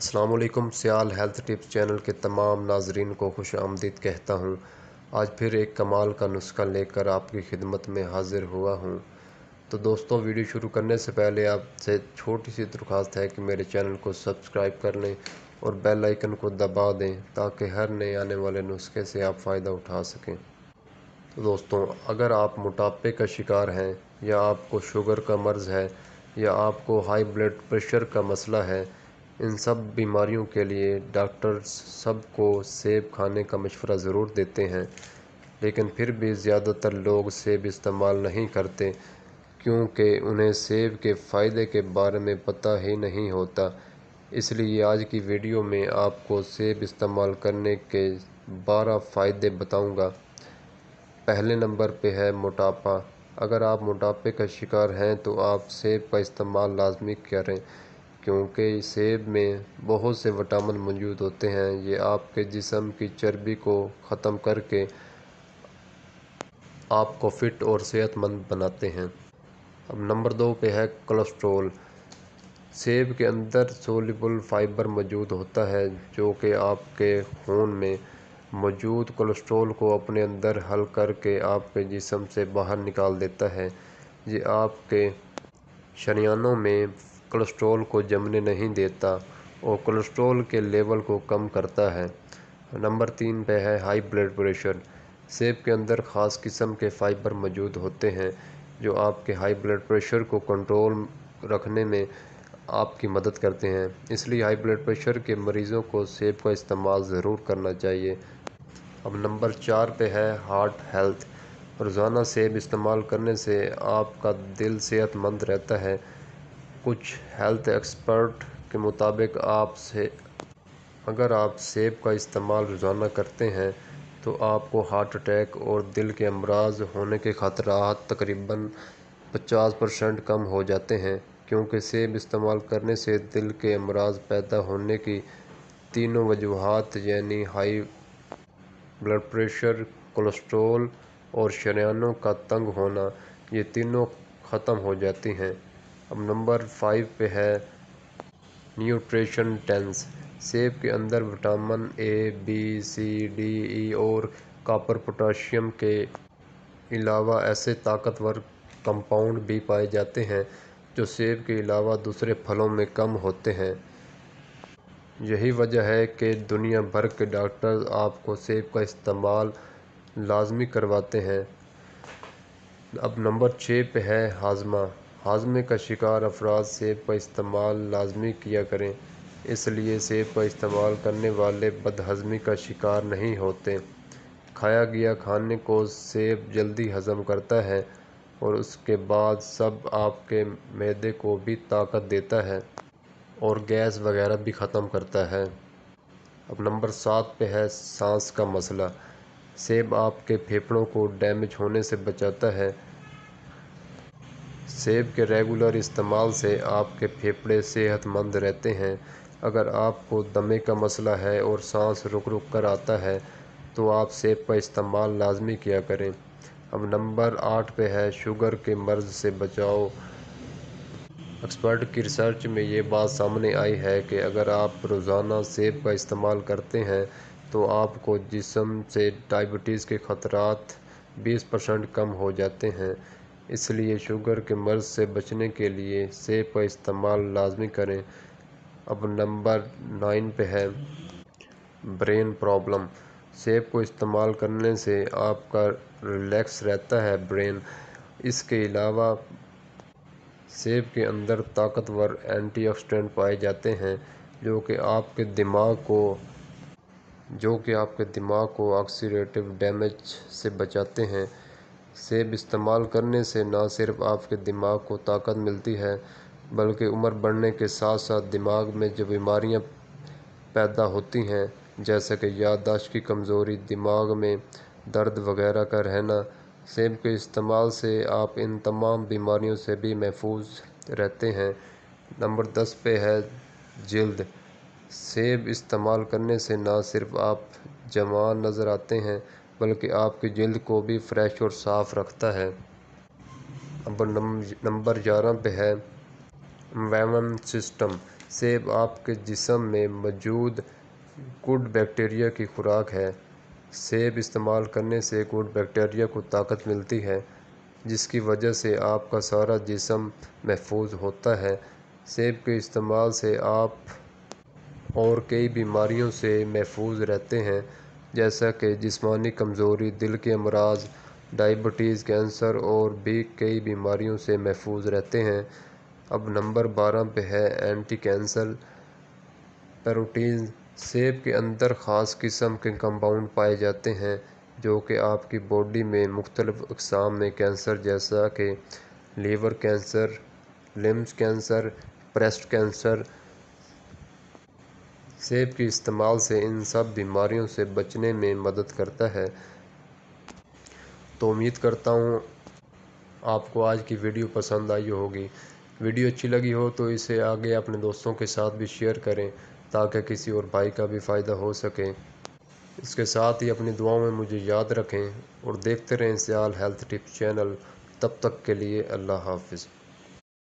अस्सलाम वालेकुम। सियाल health tips channel के तमाम नाजरीन को खुश आमदीद कहता हूँ। आज फिर एक कमाल का नुस्खा लेकर आपकी खिदमत में हाजिर हुआ हूँ। तो दोस्तों, वीडियो शुरू करने से पहले आपसे छोटी सी दरख्वास्त है कि मेरे चैनल को सब्सक्राइब कर लें और बेल आइकन को दबा दें ताकि हर नए आने वाले नुस्खे से आप फ़ायदा उठा सकें। तो दोस्तों, अगर आप मोटापे का शिकार हैं या आपको शुगर का मर्ज़ है या आपको हाई ब्लड प्रेशर का मसला है, इन सब बीमारियों के लिए डॉक्टर्स सबको सेब खाने का मशवरा ज़रूर देते हैं, लेकिन फिर भी ज़्यादातर लोग सेब इस्तेमाल नहीं करते क्योंकि उन्हें सेब के फ़ायदे के बारे में पता ही नहीं होता। इसलिए आज की वीडियो में आपको सेब इस्तेमाल करने के 12 फ़ायदे बताऊंगा। पहले नंबर पे है मोटापा। अगर आप मोटापे का शिकार हैं तो आप सेब का इस्तेमाल लाजमी करें क्योंकि सेब में बहुत से विटामिन मौजूद होते हैं। ये आपके जिस्म की चर्बी को ख़त्म करके आपको फिट और सेहतमंद बनाते हैं। अब नंबर 2 पे है कोलेस्ट्रॉल। सेब के अंदर सोल्युबल फाइबर मौजूद होता है जो कि आपके खून में मौजूद कोलेस्ट्रॉल को अपने अंदर हल करके आपके जिस्म से बाहर निकाल देता है। ये आपके शरीयानों में कोलेस्ट्रॉल को जमने नहीं देता और कोलेस्ट्रॉल के लेवल को कम करता है। नंबर 3 पे है हाई ब्लड प्रेशर। सेब के अंदर ख़ास किस्म के फाइबर मौजूद होते हैं जो आपके हाई ब्लड प्रेशर को कंट्रोल रखने में आपकी मदद करते हैं। इसलिए हाई ब्लड प्रेशर के मरीज़ों को सेब का इस्तेमाल ज़रूर करना चाहिए। अब नंबर 4 पे है हार्ट हेल्थ। रोज़ाना सेब इस्तेमाल करने से आपका दिल सेहतमंद रहता है। कुछ हेल्थ एक्सपर्ट के मुताबिक अगर आप सेब का इस्तेमाल रोज़ाना करते हैं तो आपको हार्ट अटैक और दिल के अमराज होने के ख़तरात तकरीबन 50% कम हो जाते हैं क्योंकि सेब इस्तेमाल करने से दिल के अमराज पैदा होने की तीनों वजूहात यानी हाई ब्लड प्रेशर, कोलेस्ट्रॉल और शरीयानों का तंग होना, ये तीनों ख़त्म हो जाती हैं। अब नंबर 5 पे है न्यूट्रिशन टेंस। सेब के अंदर vitamin A, B, C, D, E और कॉपर पोटाशियम के अलावा ऐसे ताकतवर कंपाउंड भी पाए जाते हैं जो सेब के अलावा दूसरे फलों में कम होते हैं। यही वजह है कि दुनिया भर के डॉक्टर्स आपको सेब का इस्तेमाल लाजमी करवाते हैं। अब नंबर 6 पे है हाजमा। हाजमे का शिकार अफराद सेब का इस्तेमाल लाजमी किया करें, इसलिए सेब का इस्तेमाल करने वाले बदहज़मी का शिकार नहीं होते। खाया गया खाने को सेब जल्दी हज़म करता है और उसके बाद सब आपके मैदे को भी ताकत देता है और गैस वगैरह भी ख़त्म करता है। अब नंबर 7 पे है सांस का मसला। सेब आपके फेफड़ों को डैमेज होने से बचाता है। सेब के रेगुलर इस्तेमाल से आपके फेफड़े सेहतमंद रहते हैं। अगर आपको दमे का मसला है और सांस रुक कर आता है तो आप सेब का इस्तेमाल लाजमी किया करें। अब नंबर 8 पे है शुगर के मर्ज़ से बचाओ। एक्सपर्ट की रिसर्च में ये बात सामने आई है कि अगर आप रोज़ाना सेब का इस्तेमाल करते हैं तो आपको जिस्म से डायबिटीज़ के ख़तरात 20% कम हो जाते हैं। इसलिए शुगर के मर्ज़ से बचने के लिए सेब का इस्तेमाल लाजमी करें। अब नंबर 9 पे है ब्रेन प्रॉब्लम। सेब को इस्तेमाल करने से आपका रिलैक्स रहता है ब्रेन। इसके अलावा सेब के अंदर ताकतवर एंटीऑक्सीडेंट पाए जाते हैं जो कि आपके दिमाग को ऑक्सीडेटिव डैमेज से बचाते हैं। सेब इस्तेमाल करने से ना सिर्फ आपके दिमाग को ताकत मिलती है बल्कि उम्र बढ़ने के साथ साथ दिमाग में जो बीमारियां पैदा होती हैं जैसे कि याददाश्त की कमज़ोरी, दिमाग में दर्द वगैरह का रहना, सेब के इस्तेमाल से आप इन तमाम बीमारियों से भी महफूज रहते हैं। नंबर 10 पे है जल्द। सेब इस्तेमाल करने से ना सिर्फ आप जवान नज़र आते हैं बल्कि आपकी जल्द को भी फ्रेश और साफ़ रखता है। अब नंबर 11 पे है इम्यून सिस्टम। सेब आपके जिस्म में मौजूद गुड बैक्टीरिया की खुराक है। सेब इस्तेमाल करने से गुड बैक्टीरिया को ताकत मिलती है, जिसकी वजह से आपका सारा जिस्म महफूज होता है। सेब के इस्तेमाल से आप और कई बीमारियों से महफूज रहते हैं, जैसा कि जिस्मानी कमज़ोरी, दिल के अमराज, डायबिटीज़, कैंसर और भी कई बीमारियों से महफूज रहते हैं। अब नंबर 12 पे है एंटी कैंसर प्रोटीन। सेब के अंदर ख़ास किस्म के कंपाउंड पाए जाते हैं जो कि आपकी बॉडी में मुख्तलिफ़ अक़साम में कैंसर जैसा कि लीवर कैंसर, लिम्स कैंसर, ब्रेस्ट कैंसर। सेब के इस्तेमाल से इन सब बीमारियों से बचने में मदद करता है। तो उम्मीद करता हूँ आपको आज की वीडियो पसंद आई होगी। वीडियो अच्छी लगी हो तो इसे आगे अपने दोस्तों के साथ भी शेयर करें ताकि किसी और भाई का भी फ़ायदा हो सके। इसके साथ ही अपनी दुआओं में मुझे याद रखें और देखते रहें सियाल हेल्थ टिप्स चैनल। तब तक के लिए अल्लाह हाफिज़।